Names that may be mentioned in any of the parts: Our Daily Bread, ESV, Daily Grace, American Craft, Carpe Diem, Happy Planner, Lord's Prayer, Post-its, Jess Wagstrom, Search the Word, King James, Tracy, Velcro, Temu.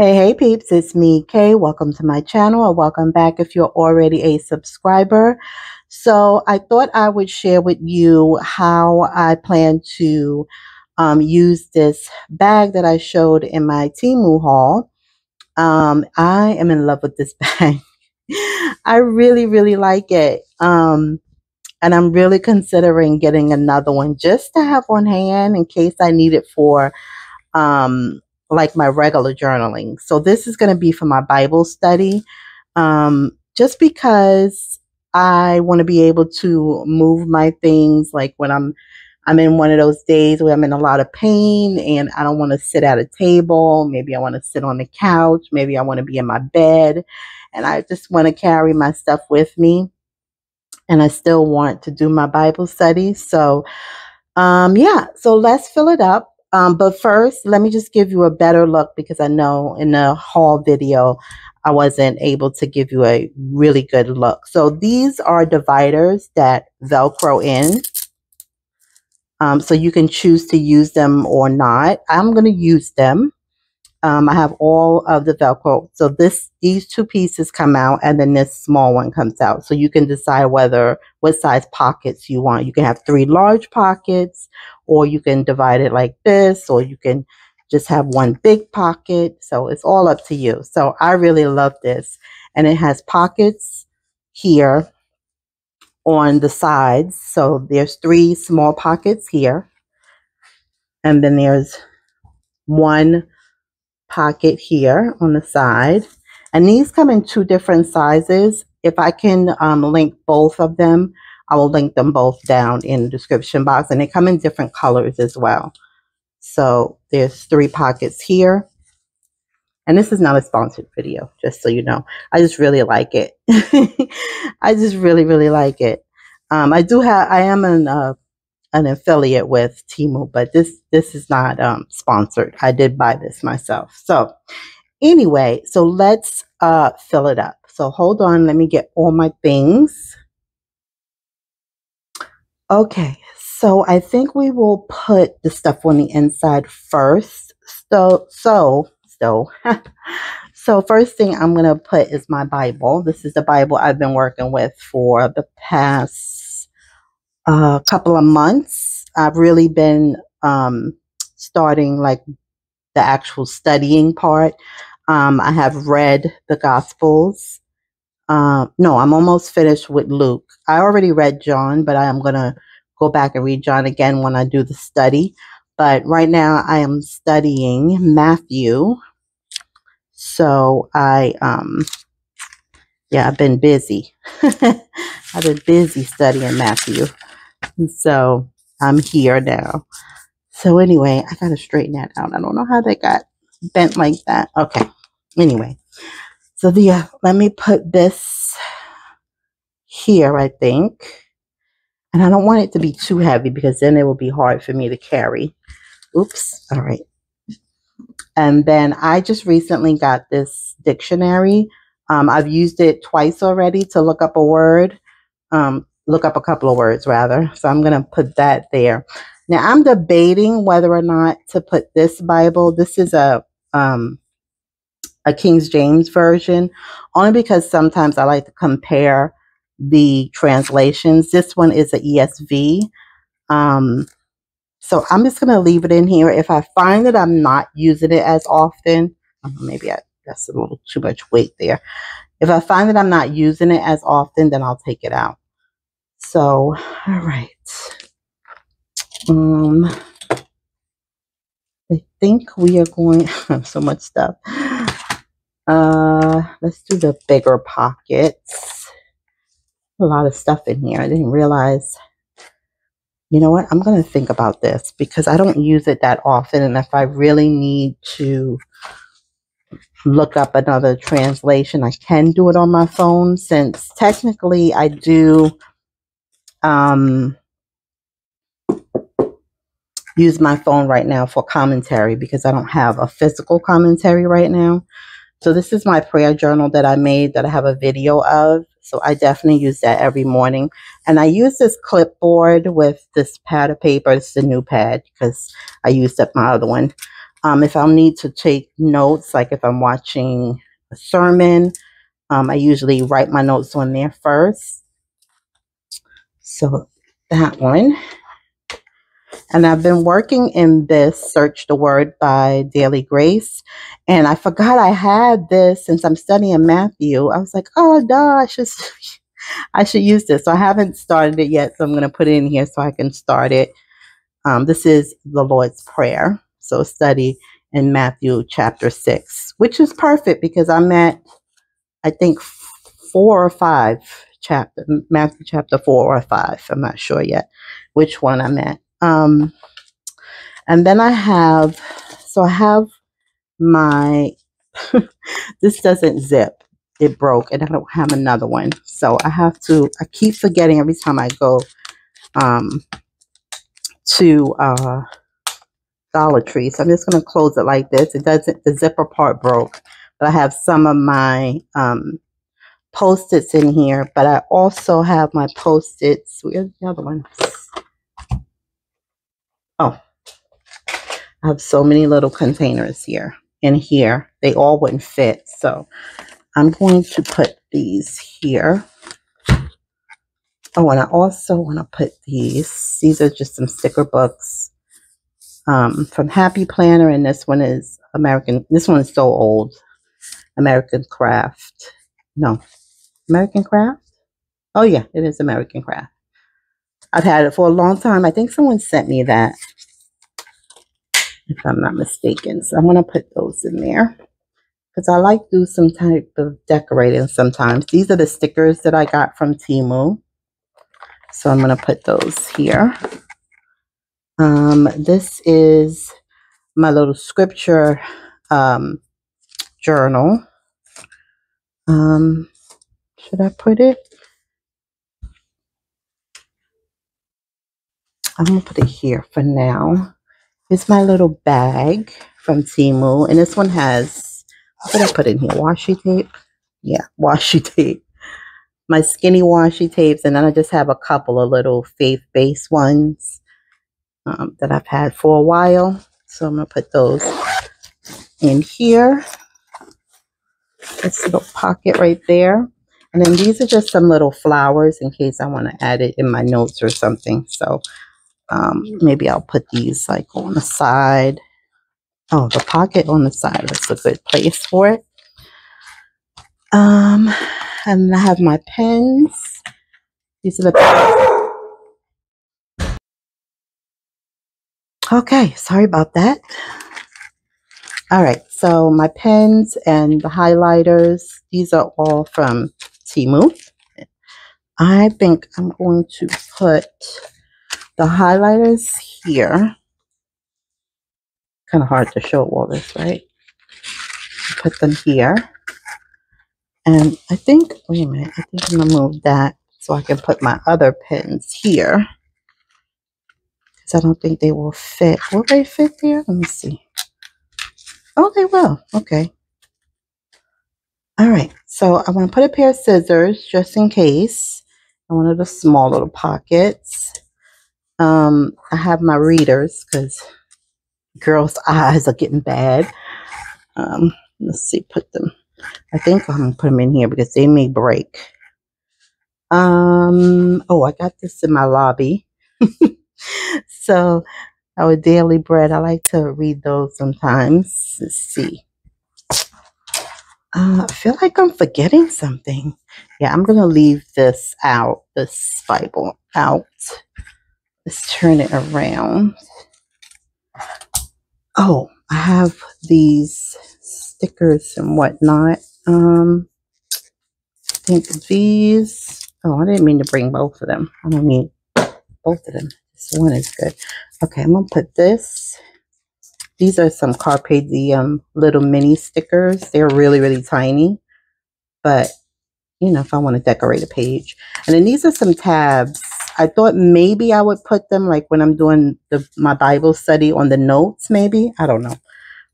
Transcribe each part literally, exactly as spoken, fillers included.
Hey, hey peeps, it's me, Kay. Welcome to my channel, or welcome back if you're already a subscriber. So I thought I would share with you how I plan to um, use this bag that I showed in my Temu haul. Um, I am in love with this bag. I really, really like it. Um, and I'm really considering getting another one just to have on hand in case I need it for um, like my regular journaling. So this is going to be for my Bible study, um, just because I want to be able to move my things. Like when I'm, I'm in one of those days where I'm in a lot of pain and I don't want to sit at a table. Maybe I want to sit on the couch. Maybe I want to be in my bed and I just want to carry my stuff with me. And I still want to do my Bible study. So, um, yeah, so let's fill it up. Um, but first, let me just give you a better look, because I know in the haul video, I wasn't able to give you a really good look. So these are dividers that Velcro in. Um, so you can choose to use them or not. I'm going to use them. Um, I have all of the Velcro. So this, these two pieces come out and then this small one comes out. So you can decide whether what size pockets you want. You can have three large pockets, or you can divide it like this, or you can just have one big pocket. So it's all up to you. So I really love this. And it has pockets here on the sides. So there's three small pockets here. And then there's one pocket here on the side. And these come in two different sizes. If I can um, link both of them, I will link them both down in the description box, and they come in different colors as well. So there's three pockets here. And this is not a sponsored video, just so you know. I just really like it. I just really, really like it. Um, I do have, I am an, uh, an affiliate with Temu, but this, this is not um, sponsored. I did buy this myself. So anyway, so let's uh, fill it up. So hold on, let me get all my things. Okay, so I think we will put the stuff on the inside first. So, so, so, so first thing I'm going to put is my Bible. This is the Bible I've been working with for the past uh, couple of months. I've really been um, starting like the actual studying part. Um, I have read the Gospels. Uh, no, I'm almost finished with Luke. I already read John, but I am going to go back and read John again when I do the study. But right now I am studying Matthew. So I, um, yeah, I've been busy. I've been busy studying Matthew. And so I'm here now. So anyway, I got to straighten that out. I don't know how that got bent like that. Okay. Anyway. So the, uh, let me put this here, I think. And I don't want it to be too heavy, because then it will be hard for me to carry. Oops. All right. And then I just recently got this dictionary. Um, I've used it twice already to look up a word, um, look up a couple of words rather. So I'm going to put that there. Now I'm debating whether or not to put this Bible. This is a, um, a King James version, only because sometimes I like to compare the translations. This one is an E S V. Um, so I'm just going to leave it in here. If I find that I'm not using it as often, maybe I, that's a little too much weight there. If I find that I'm not using it as often, then I'll take it out. So, all right. Um, I think we are going, so much stuff. Uh, let's do the bigger pockets. A lot of stuff in here. I didn't realize. You know what? I'm going to think about this, because I don't use it that often. And if I really need to look up another translation, I can do it on my phone, since technically I do um, use my phone right now for commentary, because I don't have a physical commentary right now. So this is my prayer journal that I made that I have a video of. So I definitely use that every morning. And I use this clipboard with this pad of paper. It's the new pad, because I used up my other one. Um, if I'll need to take notes, like if I'm watching a sermon, um, I usually write my notes on there first. So that one. And I've been working in this Search the Word by Daily Grace. And I forgot I had this since I'm studying Matthew. I was like, oh, duh, I should, I should use this. So I haven't started it yet. So I'm going to put it in here so I can start it. Um, this is the Lord's Prayer. So study in Matthew chapter six, which is perfect because I'm at, I think, four or five chapter, Matthew chapter four or five. I'm not sure yet which one I'm at. Um, and then I have, so I have my, this doesn't zip, it broke, and I don't have another one. So I have to, I keep forgetting every time I go, um, to, uh, Dollar Tree. So I'm just going to close it like this. It doesn't, the zipper part broke, but I have some of my, um, Post-its in here, but I also have my Post-its. Where's the other one? Oh, I have so many little containers here in here. They all wouldn't fit. So I'm going to put these here. Oh, and I also want to put these. These are just some sticker books um, from Happy Planner. And this one is American. This one is so old. American Craft. No, American Craft. Oh, yeah, it is American Craft. I've had it for a long time. I think someone sent me that, if I'm not mistaken. So I'm going to put those in there because I like to do some type of decorating sometimes. These are the stickers that I got from Temu. So I'm going to put those here. Um, this is my little scripture um, journal. Um, should I put it? I'm going to put it here for now. It's my little bag from Temu. And this one has, what did I put in here? Washi tape? Yeah, washi tape. My skinny washi tapes. And then I just have a couple of little faith-based ones um, that I've had for a while. So I'm going to put those in here. This little pocket right there. And then these are just some little flowers in case I want to add it in my notes or something. So Um, maybe I'll put these like on the side. Oh, the pocket on the side. That's a good place for it. Um, and I have my pens. These are the pens. Okay, sorry about that. All right, so my pens and the highlighters. These are all from Temu. I think I'm going to put the highlighters here. Kind of hard to show all this, right? Put them here. And I think, wait a minute, I think I'm going to move that so I can put my other pins here. Because I don't think they will fit. Will they fit there? Let me see. Oh, they will. Okay. All right. So I'm going to put a pair of scissors just in case. I wanted the small little pockets. Um, I have my readers because girls' eyes are getting bad. Um, let's see, put them. I think I'm going to put them in here because they may break. Um, oh, I got this in my lobby. So, Our Daily Bread, I like to read those sometimes. Let's see. Uh, I feel like I'm forgetting something. Yeah, I'm going to leave this out, this Bible out. Let's turn it around. Oh, I have these stickers and whatnot. Um, I think these. Oh, I didn't mean to bring both of them. I don't need both of them. This one is good. Okay, I'm going to put this. These are some Carpe Diem little mini stickers. They're really, really tiny. But, you know, if I want to decorate a page. And then these are some tabs. I thought maybe I would put them like when I'm doing the, my Bible study on the notes, maybe. I don't know.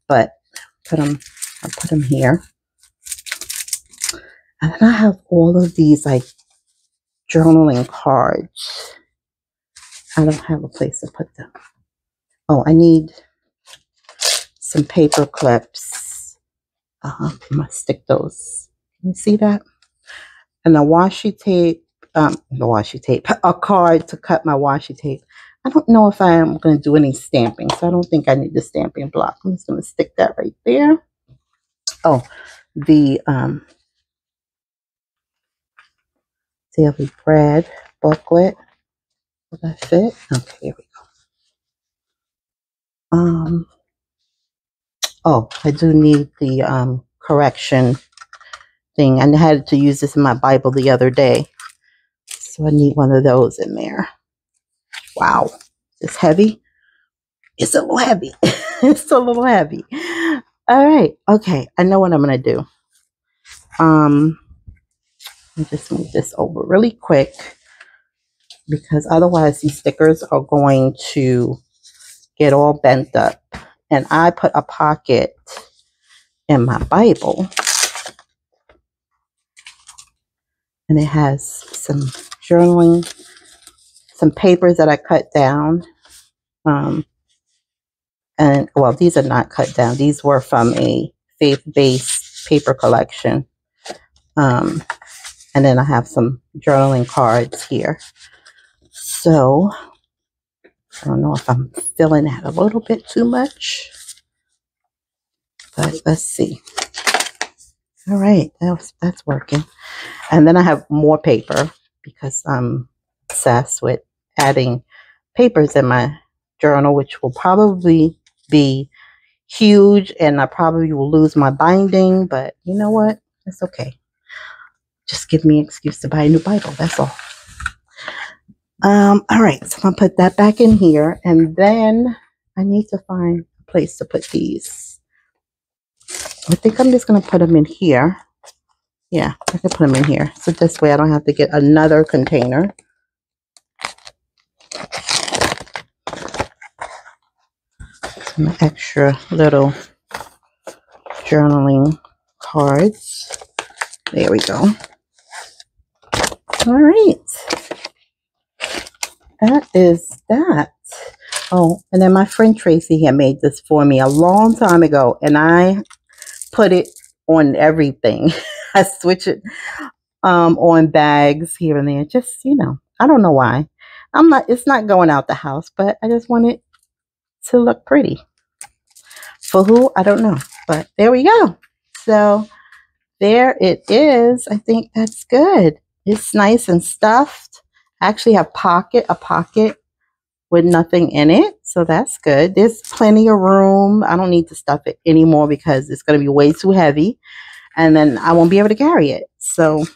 But put them, I'll put them here. And then I have all of these like journaling cards. I don't have a place to put them. Oh, I need some paper clips. Uh-huh. I'm going to stick those. Can you see that? And a washi tape, um, the washi tape, a card to cut my washi tape. I don't know if I am going to do any stamping, so I don't think I need the stamping block. I'm just going to stick that right there. Oh, the um, Daily Bread booklet. Will that fit? Okay, here we go. Um, oh, I do need the um, correction thing. I had to use this in my Bible the other day, so I need one of those in there. Wow, it's heavy. It's a little heavy. It's a little heavy. All right. Okay, I know what I'm gonna do. Um, I'll just move this over really quick because otherwise these stickers are going to get all bent up. And I put a pocket in my Bible. And it has some journaling, some papers that I cut down. Um, and, well, these are not cut down. These were from a faith-based paper collection. Um, and then I have some journaling cards here. So, I don't know if I'm filling that a little bit too much. But let's see. All right, that's, that's working. And then I have more paper because I'm obsessed with adding papers in my journal, which will probably be huge and I probably will lose my binding, but you know what? It's okay. Just give me an excuse to buy a new Bible. That's all. Um, all right, so I'm gonna put that back in here and then I need to find a place to put these. I think I'm just gonna put them in here. Yeah, I can put them in here. So this way I don't have to get another container. Some extra little journaling cards. There we go. All right. That is that. Oh, and then my friend Tracy here made this for me a long time ago. And I put it on everything. I switch it um, on bags here and there. Just, you know, I don't know why. I'm not, it's not going out the house, but I just want it to look pretty. For who? I don't know. But there we go. So there it is. I think that's good. It's nice and stuffed. I actually have pocket, a pocket with nothing in it. So that's good. There's plenty of room. I don't need to stuff it anymore because it's going to be way too heavy. And then I won't be able to carry it. So let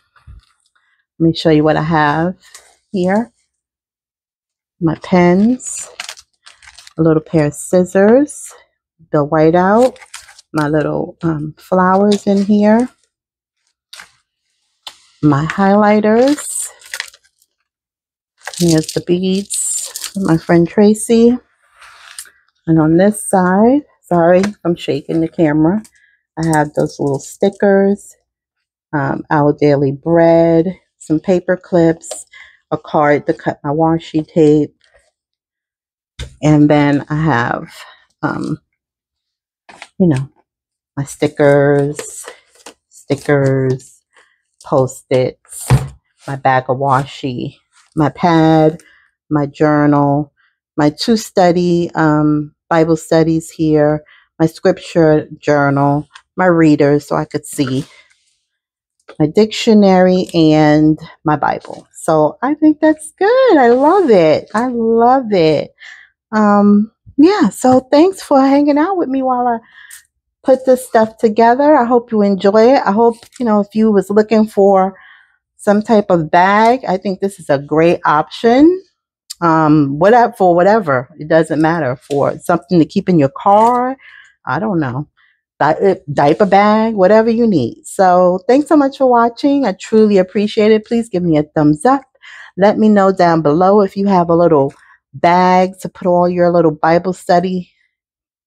me show you what I have here. My pens, a little pair of scissors, the whiteout, my little um, flowers in here, my highlighters. Here's the beads from my friend Tracy. And on this side, sorry, I'm shaking the camera. I have those little stickers, um, Our Daily Bread, some paper clips, a card to cut my washi tape, and then I have, um, you know, my stickers, stickers, Post-its, my bag of washi, my pad, my journal, my two study um, Bible studies here, my scripture journal, my reader so I could see, my dictionary, and my Bible. So I think that's good. I love it. I love it. Um, yeah, so thanks for hanging out with me while I put this stuff together. I hope you enjoy it. I hope, you know, if you was looking for some type of bag, I think this is a great option. Um, whatever, for whatever. It doesn't matter. For something to keep in your car. I don't know. Di diaper bag, whatever you need. So thanks so much for watching. I truly appreciate it. Please give me a thumbs up. Let me know down below if you have a little bag to put all your little Bible study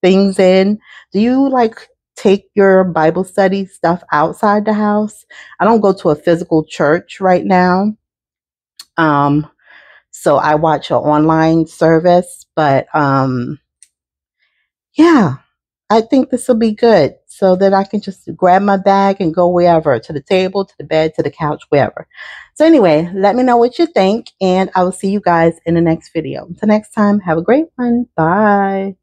things in. Do you like take your Bible study stuff outside the house? I don't go to a physical church right now. Um, so I watch an online service, but um, yeah. I think this will be good so that I can just grab my bag and go wherever, to the table, to the bed, to the couch, wherever. So anyway, let me know what you think, and I will see you guys in the next video. Until next time, have a great one. Bye.